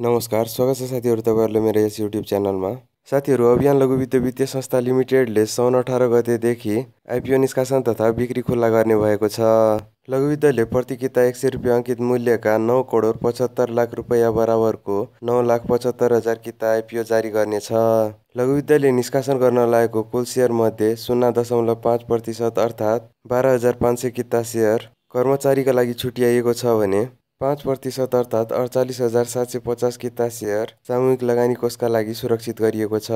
नमस्कार, स्वागत है साथीहरु तपाईहरुले मेरो यस YouTube च्यानलमा। साथीहरु, अभियान लघुवित्तीय वित्तीय संस्था लिमिटेडले सन् 18 गतेदेखि आईपीओ निष्कासन तथा बिक्री खुला गर्ने भएको छ। लघुवित्तले प्रति किता 100 रुपैयाँ अंकित मूल्यका 9,75,00,000 रुपैयाँ बराबरको 9,75,000 किता आईपीओ जारी गर्नेछ। लघुवित्तले निष्कासन गर्न लागेको कुल शेयर मध्ये 0.5% अर्थात 12,500 किता शेयर कर्मचारीका लागि छुट्याइएको छ भने 5% अर्थात 48,750 किता शेयर सामूहिक लगानी कोषका लागि सुरक्षित गरिएको छ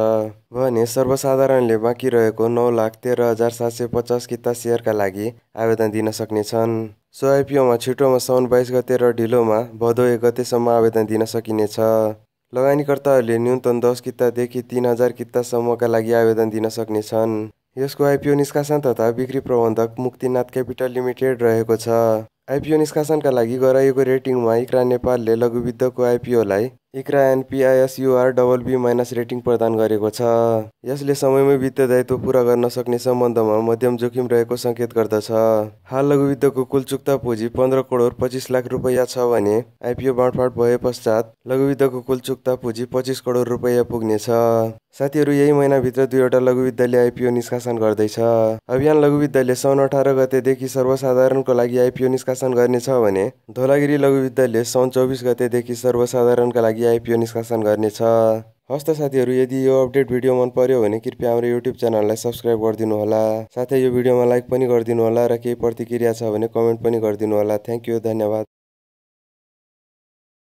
भने सर्वसाधारणले बाँकी रहेको 9,13,750 किता शेयरका लागि आवेदन दिन सक्नेछन्। सो आईपीओमा छिटोमा साउन 22 गते र ढिलोमा भदौ 1 गतेसम्म आवेदन दिन सकिनेछ। लगानीकर्ताहरूले न्यूनतम 10 कितादेखि 3,000 कितासम्मका लागि आवेदन दिन सक्नेछन्। यसको आईपीओ निष्कासन तथा बिक्री प्रबन्धक मुक्तिनाथ क्यापिटल लिमिटेड रहेको छ। आईपीओ निष्कासनका लागि गराइएको रेटिङमा ICRA नेपालले लघुवित्तको आईपीओलाई ICRA NP ISUR BB- rating प्रदान गरेको छ। यसले समयमै वित्त दायित्व पूरा गर्न सक्ने सम्बन्धमा मध्यम जोखिम रहेको संकेत गर्दछ। हाल लघुवित्तको कुल चुक्ता पुँजी 15,25,00,000 रुपैयाँ छ भने आईपीओ बाँडफाँड भए पश्चात लघुवित्तको कुल चुक्ता पुँजी 25 करोड रुपैयाँ पुग्नेछ। साथीहरु, यही महिनाभित्र 2 वटा लघुवित्तले आईपीओ निष्कासन गर्दैछ। अभियान लघुवित्तले सन् 18 गतेदेखि सर्वसाधारणको लागि आईपीओ निष्कासन गर्नेछ भने धोलागिरी लघुवित्तले सन् 24 गतेदेखि सर्वसाधारणका लागि आईपीओ निष्कासन गर्नेछ। हस्त साथीहरु, यदि यो अपडेट भिडियो मन पर्यो भने कृपया हाम्रो YouTube च्यानललाई सब्स्क्राइब गरिदिनु होला। साथै यो भिडियोमा लाइक पनि गरिदिनु होला र केही प्रतिक्रिया छ भने कमेन्ट पनि गरिदिनु होला। थ्यांक यू, धन्यवाद।